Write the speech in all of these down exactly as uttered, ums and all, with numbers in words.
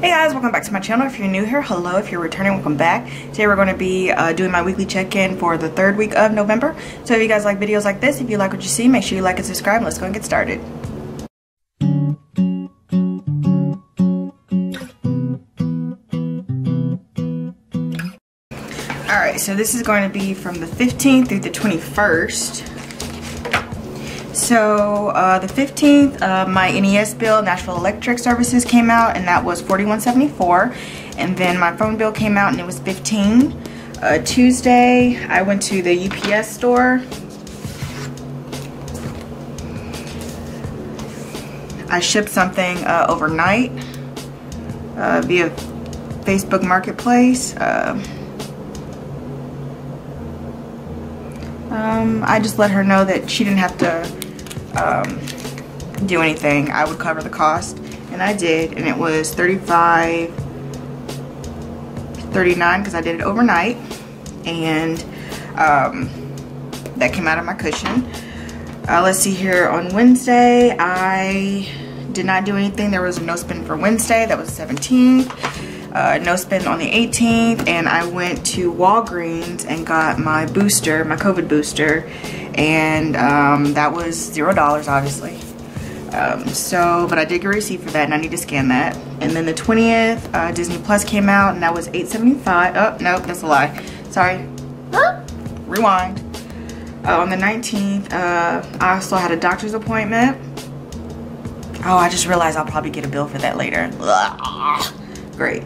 Hey guys, welcome back to my channel. If you're new here, hello. If you're returning, welcome back. Today we're going to be uh, doing my weekly check-in for the third week of November. So if you guys like videos like this, if you like what you see, make sure you like and subscribe. Let's go and get started. Alright, so this is going to be from the fifteenth through the twenty-first. So uh, the fifteenth, uh, my N E S bill, Nashville Electric Services, came out, and that was forty-one seventy-four. And then my phone bill came out, and it was fifteen. Uh, Tuesday, I went to the U P S store. I shipped something uh, overnight uh, via Facebook Marketplace. Uh, um, I just let her know that she didn't have to Um, do anything. I would cover the cost, and I did, and it was thirty-five thirty-nine because I did it overnight, and um, that came out of my cushion. Uh, let's see here. On Wednesday, I did not do anything. There was a no spend for Wednesday. That was seventeenth. Uh, no spend on the eighteenth, and I went to Walgreens and got my booster, my COVID booster, and um, that was zero dollars obviously. Um, so, but I did get a receipt for that, and I need to scan that. And then the twentieth, uh, Disney Plus came out, and that was eight seventy-five. Oh, nope, that's a lie. Sorry. Ah, rewind. Uh, on the nineteenth, uh, I also had a doctor's appointment. Oh, I just realized I'll probably get a bill for that later. Ugh, great.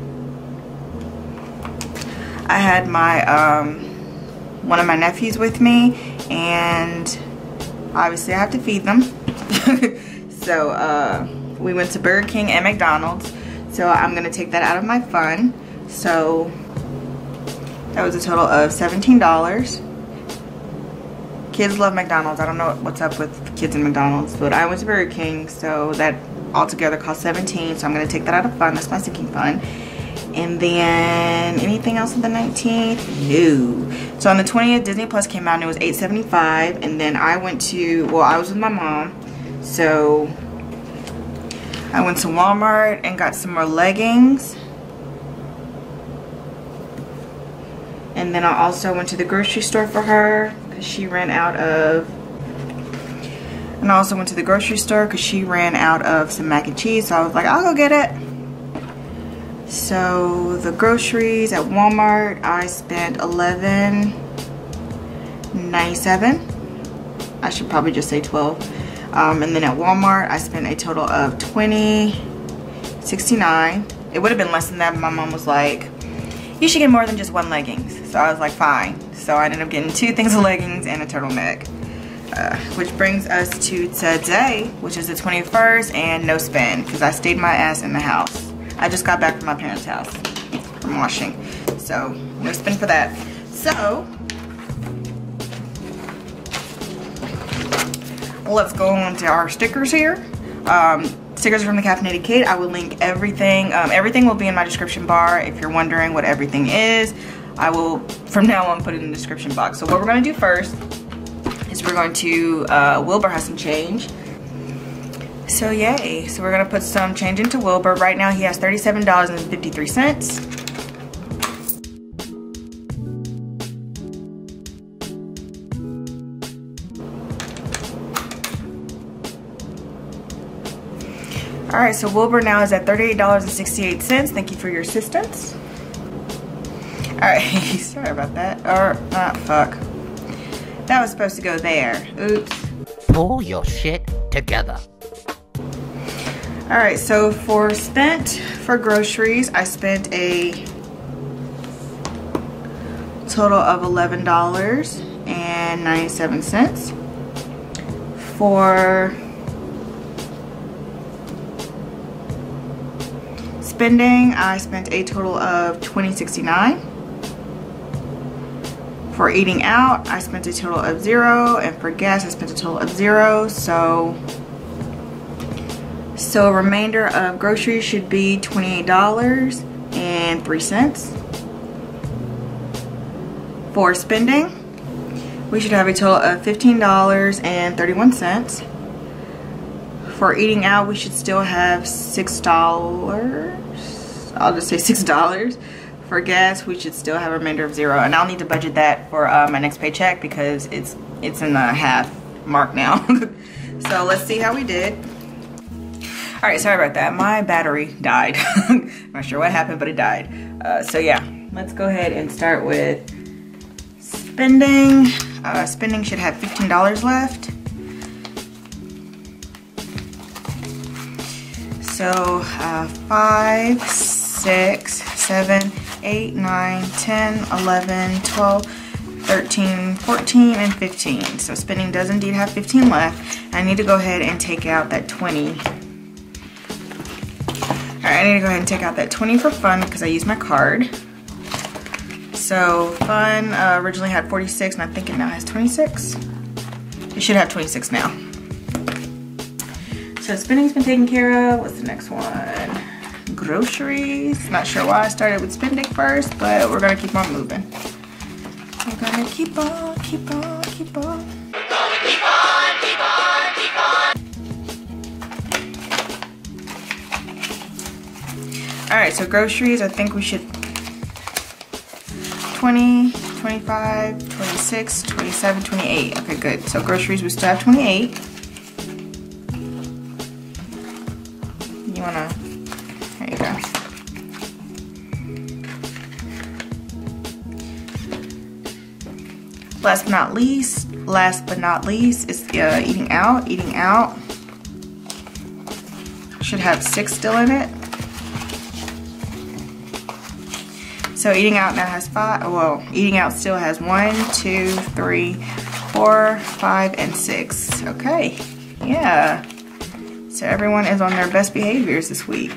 I had my, um, one of my nephews with me, and obviously I have to feed them. So, uh, we went to Burger King and McDonald's, so I'm gonna take that out of my fund. So, that was a total of seventeen dollars. Kids love McDonald's. I don't know what's up with kids in McDonald's, but I went to Burger King, so that altogether cost seventeen dollars, so I'm gonna take that out of fund. That's my sinking fund. And then anything else on the nineteenth? No. So on the twentieth, Disney Plus came out, and it was eight seventy-five. And then I went to, well, I was with my mom, so I went to Walmart and got some more leggings. And then I also went to the grocery store for her because she ran out of. And I also went to the grocery store because she ran out of some mac and cheese. So I was like, I'll go get it. So the groceries at Walmart, I spent eleven ninety-seven. I should probably just say twelve. Um, and then at Walmart, I spent a total of twenty sixty-nine. It would have been less than that, but my mom was like, "You should get more than just one leggings." So I was like, "Fine." So I ended up getting two things of leggings and a turtleneck, uh, which brings us to today, which is the twenty-first, and no spend because I stayed my ass in the house. I just got back from my parents' house from washing, so no spend for that. So, let's go on to our stickers here. Um, stickers are from the Cafenated Caite. I will link everything. Um, everything will be in my description bar. If you're wondering what everything is, I will, from now on, put it in the description box. So what we're going to do first is we're going to, uh, Wilbur has some change. So yay, so we're gonna put some change into Wilbur. Right now he has thirty-seven dollars and fifty-three cents. All right, so Wilbur now is at thirty-eight dollars and sixty-eight cents. Thank you for your assistance. All right, sorry about that. Or, ah, fuck. That was supposed to go there, oops. Pull your shit together. Alright, so for spent, for groceries, I spent a total of eleven dollars and ninety-seven cents. For spending, I spent a total of twenty dollars and sixty-nine cents. For eating out, I spent a total of zero, and for gas, I spent a total of zero, so... So a remainder of groceries should be twenty-eight dollars and three cents. For spending, we should have a total of fifteen dollars and thirty-one cents. For eating out, we should still have six dollars. I'll just say six dollars for gas, we should still have a remainder of zero. And I'll need to budget that for uh, my next paycheck because it's it's in the half mark now. So let's see how we did. All right, sorry about that. My battery died. I'm not sure what happened, but it died. Uh, so yeah, let's go ahead and start with spending. Uh, spending should have fifteen dollars left. So uh, five, six, seven, eight, nine, ten, eleven, twelve, thirteen, fourteen, and fifteen. So spending does indeed have fifteen left. I need to go ahead and take out that twenty. All right, I need to go ahead and take out that twenty for fun because I used my card. So fun uh, originally had forty-six, and I think it now has twenty-six. It should have twenty-six now. So spending's been taken care of. What's the next one? Groceries. Not sure why I started with spending first, but we're gonna keep on moving. We're gonna keep on, keep on, keep on. We're gonna keep on, keep on, keep on. All right, so groceries, I think we should twenty, twenty-five, twenty-six, twenty-seven, twenty-eight. Okay, good. So groceries, we still have twenty-eight. You wanna, there you go. Last but not least, last but not least is uh, eating out. Eating out should have six still in it. So eating out now has five. Well, eating out still has one, two, three, four, five, and six. Okay, yeah. So everyone is on their best behaviors this week.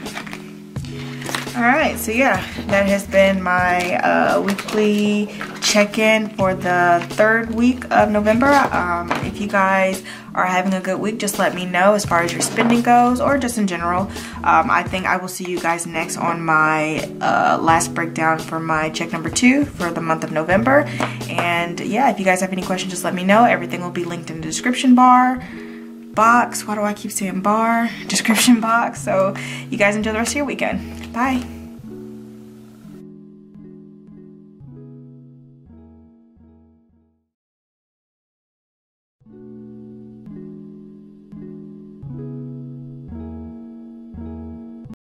All right, so yeah, that has been my uh, weekly check-in for the third week of November. Um, if you guys are having a good week, just let me know as far as your spending goes or just in general. Um, I think I will see you guys next on my uh, last breakdown for my check number two for the month of November. And yeah, if you guys have any questions, just let me know. Everything will be linked in the description bar. box. Why do I keep saying bar? Description box. So you guys enjoy the rest of your weekend. Bye.